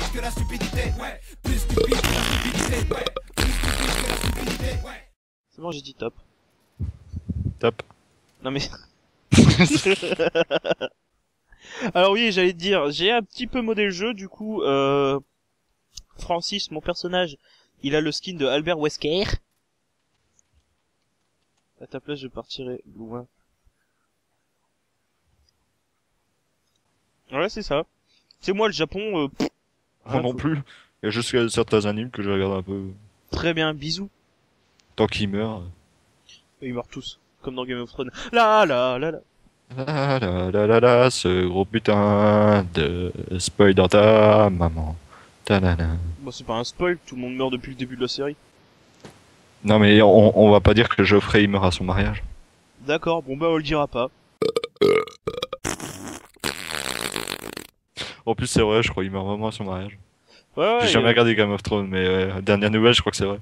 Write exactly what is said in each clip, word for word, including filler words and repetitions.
stupide que la stupidité. Ouais. Plus stupide que la stupidité. Ouais. Plus stupide que la stupidité. Ouais. C'est bon, j'ai dit top. Top. Non mais... Alors oui, j'allais te dire, j'ai un petit peu modé le jeu, du coup, euh, Francis, mon personnage, il a le skin de Albert Wesker. À ta place, je partirai loin. Ouais, c'est ça. C'est moi le Japon, euh, pff, moi non faut... plus. Il y a juste certains animes que je regarde un peu. Très bien, bisous. Tant qu'ils meurent. Et ils meurent tous, comme dans Game of Thrones. La la la la. La la la la la, ce gros putain de spoil dans ta maman. Ta la la. Bon, c'est pas un spoil, tout le monde meurt depuis le début de la série. Non mais on, on va pas dire que Geoffrey il meurt à son mariage. D'accord, bon bah on le dira pas. En plus c'est vrai, je crois qu'il meurt vraiment à son mariage. Ouais, ouais, j'ai jamais a... regardé Game of Thrones, mais euh, dernière nouvelle je crois que c'est vrai.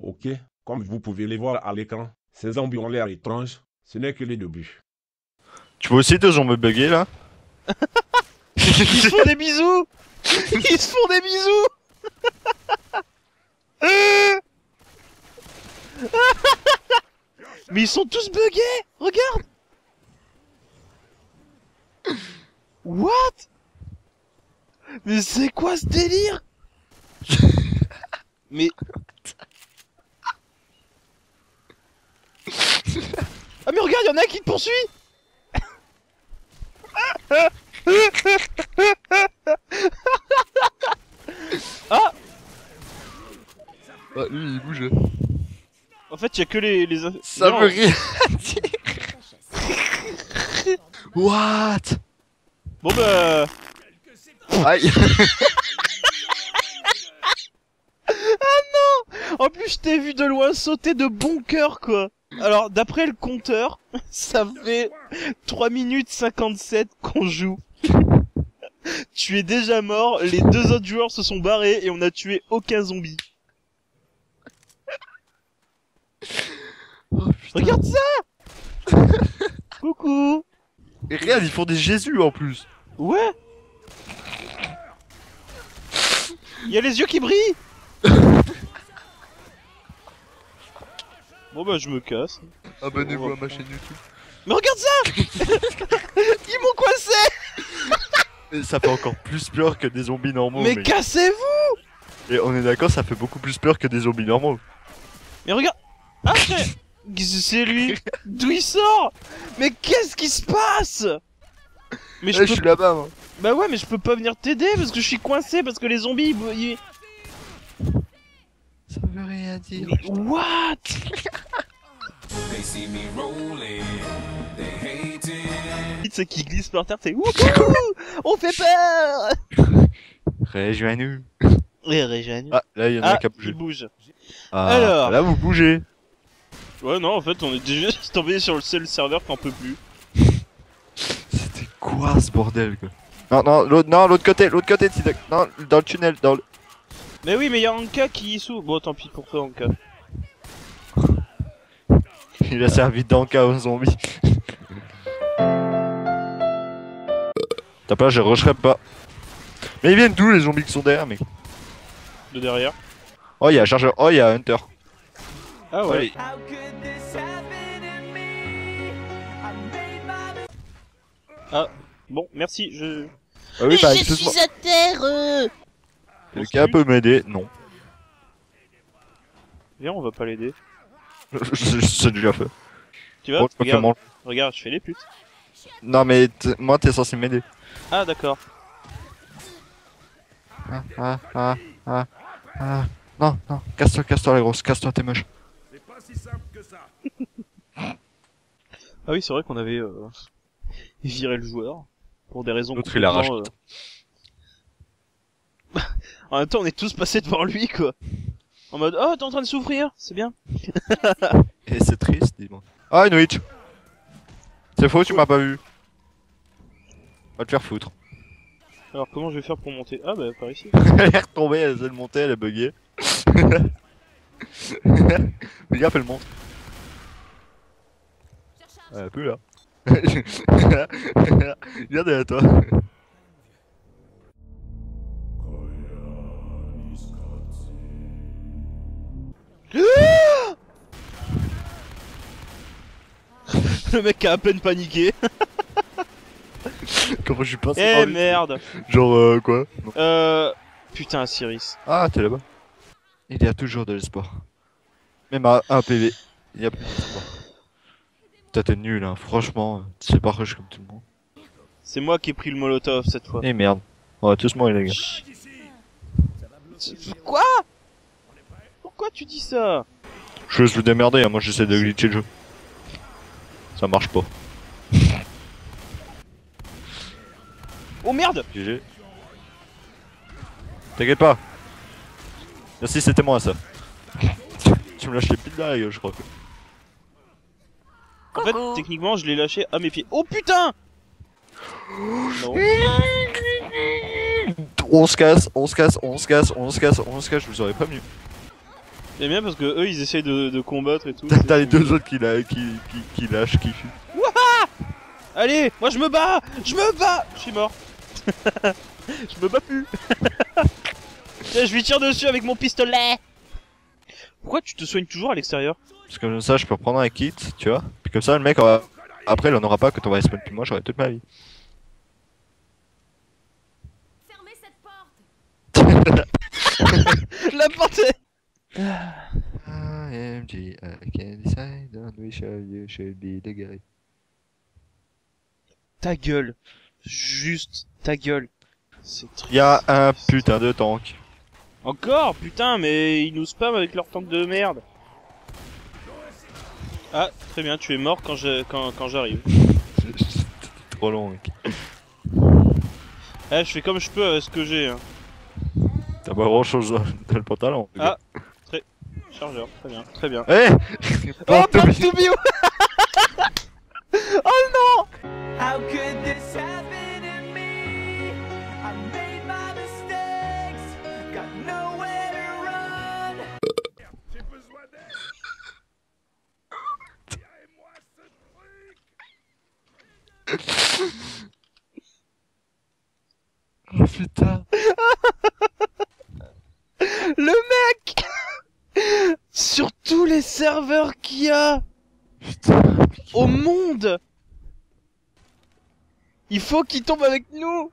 Ok, comme vous pouvez les voir à l'écran. Ces zombies ont l'air étranges, ce n'est que les débuts. Tu vois aussi deux zombies buggés là. Ils se font des bisous. Ils se font des bisous. Mais ils sont tous buggés. Regarde. What? Mais c'est quoi ce délire? Mais... Ah mais regarde, y'en a un qui te poursuit. Ah bah lui il bouge. En fait y'a que les... les... Ça veut rien dire. What? Bon bah... Aïe. Ah non. En plus je t'ai vu de loin sauter de bon cœur quoi. Alors, d'après le compteur, ça fait trois minutes cinquante-sept qu'on joue. Tu es déjà mort, les deux autres joueurs se sont barrés et on n'a tué aucun zombie. Oh, regarde ça. Coucou. Et regarde, ils font des Jésus en plus. Ouais. Il y a les yeux qui brillent. Bon bah je me casse. Abonnez-vous oh, à ma chaîne YouTube. Mais regarde ça. Ils m'ont coincé. Ça fait encore plus peur que des zombies normaux. Mais, mais... cassez-vous. Et on est d'accord, ça fait beaucoup plus peur que des zombies normaux. Mais regarde. Ah c'est lui. D'où il sort? Mais qu'est-ce qui se passe? Mais je, ouais, peux... je suis là-bas moi. Bah ouais mais je peux pas venir t'aider parce que je suis coincé parce que les zombies ils... Ça veut rien dire. What? They see me rolling, they hate it. Ceux qui glissent par terre, c'est wouhou! On fait peur! Réjoins-nous! Oui, réjoins-nous! Ah, là, il y en a ah, qui a bougé. Bouge. Ah, alors. Là, vous bougez! Ouais, non, en fait, on est juste tombé sur le seul serveur qu'on peut plus. C'était quoi ce bordel, quoi? Non, non, l'autre, non, l'autre côté, l'autre côté, de... non, dans le tunnel, dans le. Mais oui, mais y'a Anka qui s'ouvre. Bon, tant pis pour toi, Anka. Il a servi d'Anka aux zombies. T'as pas, je rusherai pas. Mais ils viennent d'où les zombies qui sont derrière, mec? De derrière. Oh, y'a Chargeur. Oh, y'a Hunter. Ah ouais. Ah, bon, merci, je. Ah oui, bah, je suis à terre euh... Quelqu'un peut m'aider? Non. Viens, on va pas l'aider. C'est déjà fait. Tu vois, regarde, regarde, je fais les putes. Non mais moi t'es censé m'aider. Ah d'accord. Ah ah ah ah ah. Non non, casse-toi, casse-toi la grosse, casse-toi t'es moche. C'est pas si simple que ça. Ah oui c'est vrai qu'on avait euh, viré le joueur pour des raisons. L'autre il a racheté. En même temps, on est tous passés devant lui, quoi. En mode, oh, t'es en train de souffrir, c'est bien. Et c'est triste, dis-moi. Ah, une witch. C'est faux, tu m'as pas vu. Va te faire foutre. Alors, comment je vais faire pour monter? Ah, bah, par ici. Elle est retombée, elle s'est montée, elle a bugué. Les gars, fais le monte. Elle est plus là. Viens derrière toi. Le mec a à peine paniqué. Comment je suis passé? Eh merde. Genre euh, quoi? Euh... Putain, Cyrus. Ah, t'es là-bas. Il y a toujours de l'espoir. Même à un P V, il y a plus d'espoir. Putain, t'es nul, hein. Franchement, tu sais pas rush comme tout le monde. C'est moi qui ai pris le molotov cette fois. Eh merde. On va tous mourir, les gars. Quoi? Pourquoi tu dis ça? Je laisse le démerder, hein. Moi j'essaie de glitcher le jeu. Ça marche pas. Oh merde! G G. T'inquiète pas. Merci, c'était moi ça. Tu me lâches les piles là, je crois. En fait, techniquement, je l'ai lâché à mes pieds. Oh putain! Non. On se casse, on se casse, on se casse, on se casse, on se casse, je vous aurais pas mieux. C'est bien parce que eux ils essayent de, de combattre et tout. T'as les deux autres qui, la, qui, qui, qui lâchent, qui fuient. Wouah! Allez, moi je me bats! Je me bats! Je suis mort. Je me bats plus. Je lui tire dessus avec mon pistolet. Pourquoi tu te soignes toujours à l'extérieur? Parce que comme ça je peux prendre un kit, tu vois. Puis comme ça le mec aura... après il en aura pas quand on va respawn, puis moi j'aurai toute ma vie. Fermez cette porte. La porte est... I M G, I can decide on which of you should be the guy. Ta gueule. Juste ta gueule. C'est triste. Y'a un putain de tank. Encore putain, mais ils nous spamment avec leur tank de merde. Ah, très bien, tu es mort quand je quand, quand j'arrive. C'était trop long, mec. Eh, je fais comme je peux avec ce que j'ai. Hein. T'as pas grand chose dans le pantalon. Ah. Chargeur, très bien, très bien. Eh hey. Oh, Born to be wild. Oh non. How could this happen to me? I made my mistakes, got nowhere to run. J'ai besoin d'aide. Tirez-moi ce truc. Oh putain. Le mec sur tous les serveurs qu'il y a au monde, il faut qu'il tombe avec nous.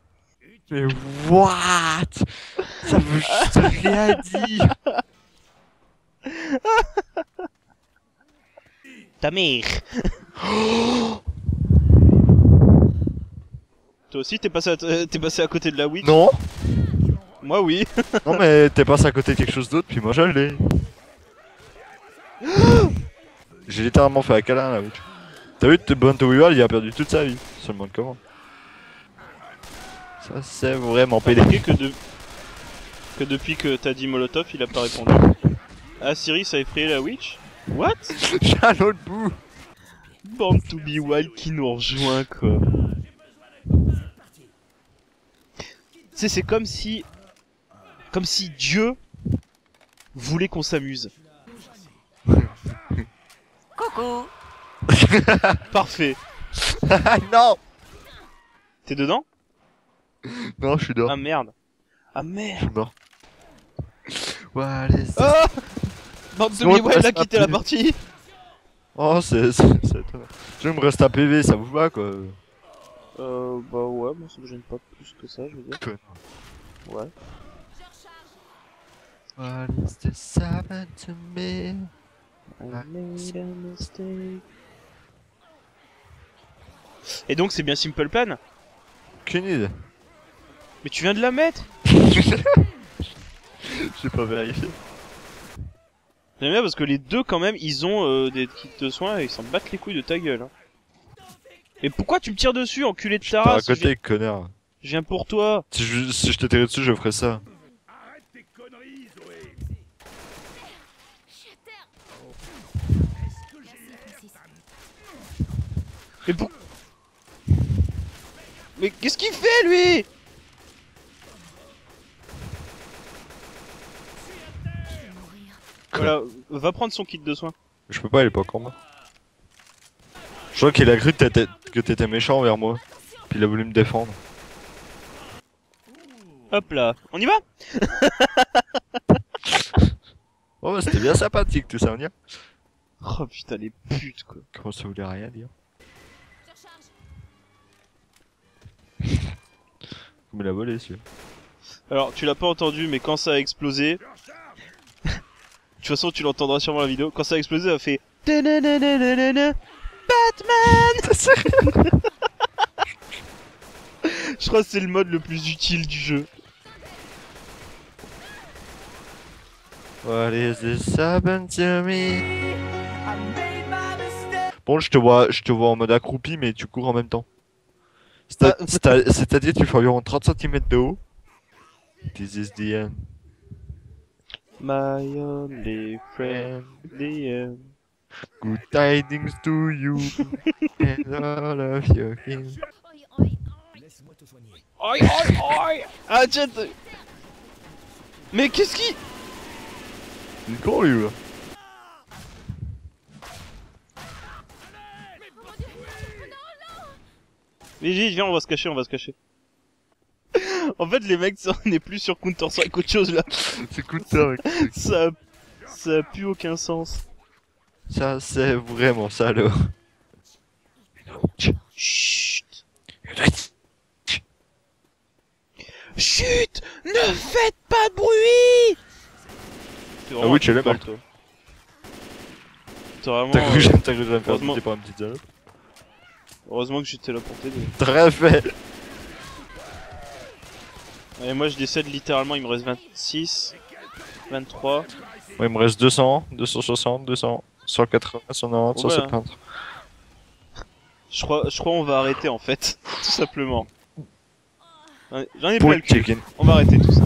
Mais what? Ça veut juste rien dire. Ta mère. Toi aussi t'es passé, t'es passé à côté de la Wii? Non. Moi oui. Non mais t'es passé à côté de quelque chose d'autre puis moi je l'ai. J'ai littéralement fait un câlin là, oui. T'as vu, Born to be wild, il a perdu toute sa vie. Seulement de comment. Ça c'est vraiment pédé. Que, de... que depuis que t'as dit Molotov, il a pas répondu. Ah, Siri, ça a effrayé la witch. What? J'ai un autre bout. Born to be wild qui nous rejoint, quoi. Tu sais, c'est comme si... Comme si Dieu voulait qu'on s'amuse. Coucou. Parfait. Non. T'es dedans? Non, je suis dehors. Ah merde. Ah merde. Je suis mort. What is this? Oh Born to be wild a quitté la partie. Oh c'est... Je me reste à P V, ça vous va quoi? Euh... Bah ouais, moi ça me gêne pas plus que ça, je veux dire. Ouais. What is this happened to me? I made a mistake. Et donc c'est bien Simple Plan? Aucune idée. Mais tu viens de la mettre. J'ai pas vérifié. J'aime bien parce que les deux quand même ils ont euh, des kits de soins et ils s'en battent les couilles de ta gueule. Hein. Et pourquoi tu me tires dessus, enculé de ta race? T'es à côté, connard. Je viens pour toi. Si je, si je te tirais dessus je ferais ça. Mais pour... Mais qu'est-ce qu'il fait lui? Voilà, va prendre son kit de soins. Je peux pas, il est pas encore mort. Je crois qu'il a cru que t'étais méchant envers moi. Puis il a voulu me défendre. Hop là, on y va. Oh bah c'était bien sympathique tout ça, on y va. Oh putain les putes quoi. Comment ça voulait rien dire? me l'a volé celui-là. Alors tu l'as pas entendu, mais quand ça a explosé, de toute façon tu l'entendras sûrement la vidéo, quand ça a explosé ça a fait Batman. Je crois que c'est le mode le plus utile du jeu. What is this happened to me? Bon, je te vois, je te vois en mode accroupi, mais tu cours en même temps. C'est-à-dire tu fais environ trente centimètres de haut. This is the end. My only friend, the end. Good tidings to you and all of your things. Aïe aïe aïe. Ah tiens. Mais qu'est-ce qui... Il est con lui là. Mais vite viens, on va se cacher, on va se cacher. En fait les mecs, on est plus sur Counter cinq qu'autre chose là. C'est Counter. Ça, ça a plus aucun sens. Ça c'est vraiment salaud. Chut. Chut, ne faites pas de bruit. Ah oui, tu l'as mal toi. T'as cru que j'aime, t'as cru que j'aime faire sauter par une petite salope. Heureusement que j'étais là pour t'aider. Très fait. Et moi je décède littéralement, il me reste vingt-six, vingt-trois. Ouais, il me reste deux cents, deux cent soixante, deux cents, cent quatre-vingts, cent quatre-vingt-dix, ouais, cent soixante-quinze. Hein. Je crois, je crois on va arrêter en fait, tout simplement. J'en ai plein le cul. On va arrêter tout ça.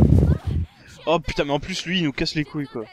Oh putain, mais en plus lui il nous casse les couilles quoi.